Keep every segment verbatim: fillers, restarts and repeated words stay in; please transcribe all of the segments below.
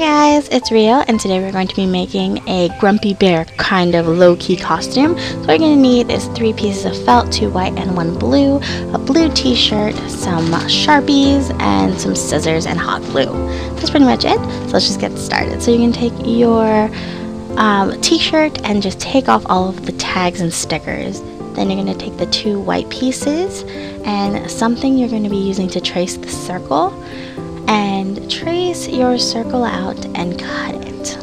Hi guys, it's Rio, and today we're going to be making a Grumpy Bear kind of low-key costume. So what we're going to need is three pieces of felt, two white and one blue, a blue t-shirt, some Sharpies, and some scissors and hot glue. That's pretty much it, so let's just get started. So you can take your um, t-shirt and just take off all of the tags and stickers. Then you're going to take the two white pieces and something you're going to be using to trace the circle. And trace your circle out and cut it.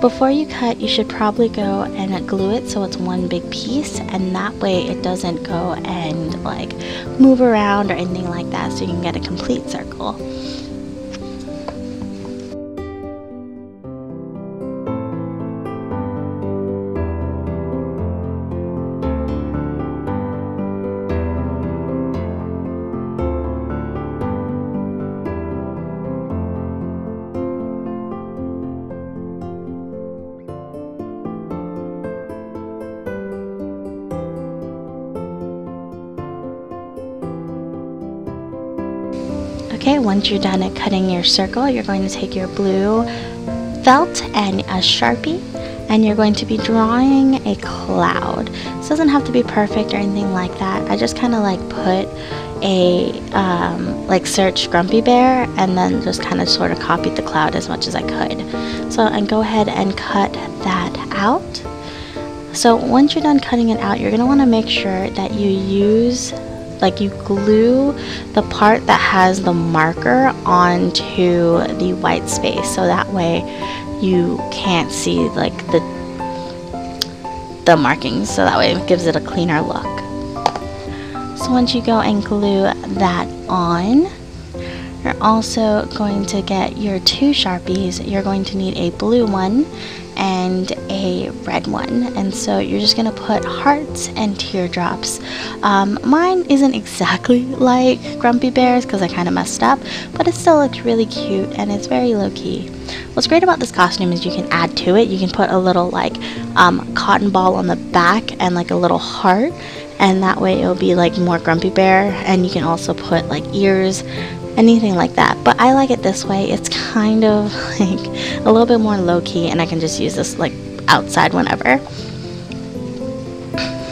Before you cut, you should probably go and glue it so it's one big piece, and that way it doesn't go and like move around or anything like that, so you can get a complete circle. Okay, once you're done at cutting your circle, you're going to take your blue felt and a Sharpie, and you're going to be drawing a cloud. This doesn't have to be perfect or anything like that. I just kind of like put a, um, like search Grumpy Bear, and then just kind of sort of copied the cloud as much as I could. So, and go ahead and cut that out. So once you're done cutting it out, you're going to want to make sure that you use like you glue the part that has the marker onto the white space, so that way you can't see like the the markings, so that way it gives it a cleaner look. So once you go and glue that on, you're also going to get your two Sharpies. You're going to need a blue one and a red one, and so you're just gonna put hearts and teardrops. Um, mine isn't exactly like Grumpy Bear's because I kind of messed up, but it still looks really cute and it's very low-key. What's great about this costume is you can add to it. You can put a little like um, cotton ball on the back and like a little heart, and that way it'll be like more Grumpy Bear, and you can also put like ears, anything like that. But I like it this way. It's kind of like a little bit more low-key, and I can just use this like outside whenever.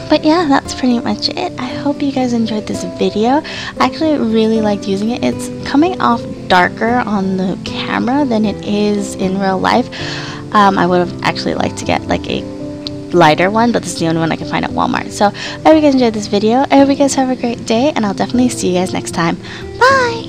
But yeah, that's pretty much it. I hope you guys enjoyed this video. I actually really liked using it. It's coming off darker on the camera than it is in real life. um, I would have actually liked to get like a lighter one, but this is the only one I can find at Walmart. So I hope you guys enjoyed this video. I hope you guys have a great day, and I'll definitely see you guys next time. Bye!